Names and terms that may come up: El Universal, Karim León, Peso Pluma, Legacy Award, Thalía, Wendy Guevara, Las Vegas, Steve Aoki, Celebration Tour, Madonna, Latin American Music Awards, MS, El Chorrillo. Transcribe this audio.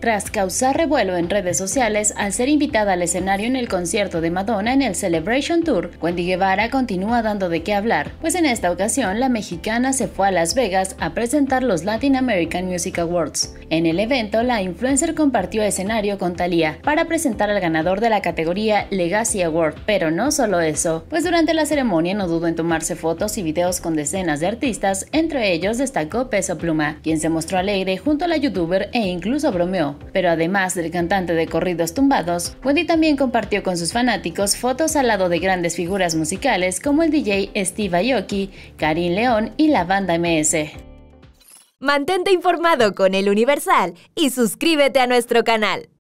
tras causar revuelo en redes sociales al ser invitada al escenario en el concierto de Madonna en el Celebration Tour, Wendy Guevara continúa dando de qué hablar, pues en esta ocasión la mexicana se fue a Las Vegas a presentar los Latin American Music Awards. En el evento, la influencer compartió escenario con Thalía para presentar al ganador de la categoría Legacy Award, pero no solo eso, pues durante la ceremonia no dudó en tomarse fotos y videos con decenas de artistas, entre ellos destacó Peso Pluma, quien se mostró alegre junto a la youtuber e incluso bromeó. Pero además del cantante de corridos tumbados, Wendy también compartió con sus fanáticos fotos al lado de grandes figuras musicales como el DJ Steve Aoki, Karim León y la banda MS. Mantente informado con El Universal y suscríbete a nuestro canal.